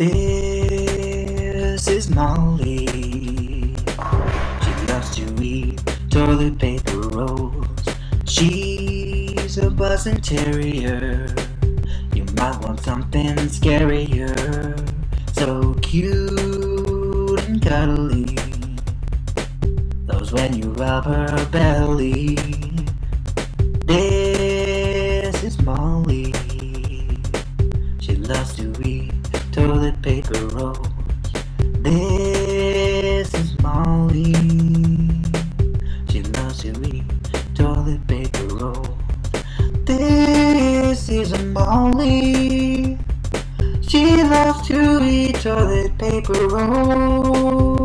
This is Molly. She loves to eat toilet paper rolls. She's a Boston Terrier. You might want something scarier. So cute and cuddly, loves when you rub her belly. This is Molly. She loves to eat toilet paper rolls. This is Molly. She loves to eat toilet paper rolls. This is Molly. She loves to eat toilet paper rolls.